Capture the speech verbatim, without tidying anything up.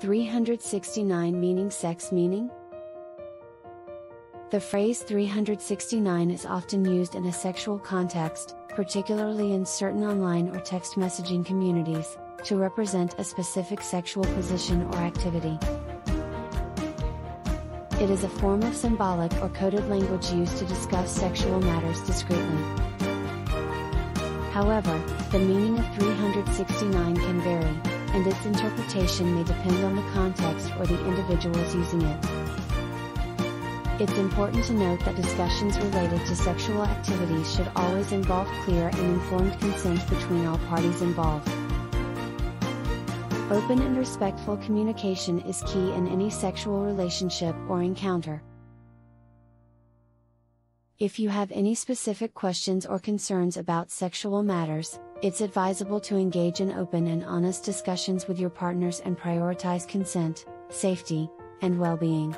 three hundred sixty-nine meaning sex meaning? The phrase three hundred sixty-nine is often used in a sexual context, particularly in certain online or text messaging communities, to represent a specific sexual position or activity. It is a form of symbolic or coded language used to discuss sexual matters discreetly. However, the meaning of three hundred sixty-nine can vary, and its interpretation may depend on the context or the individuals using it. It's important to note that discussions related to sexual activities should always involve clear and informed consent between all parties involved. Open and respectful communication is key in any sexual relationship or encounter. If you have any specific questions or concerns about sexual matters, it's advisable to engage in open and honest discussions with your partners and prioritize consent, safety, and well-being.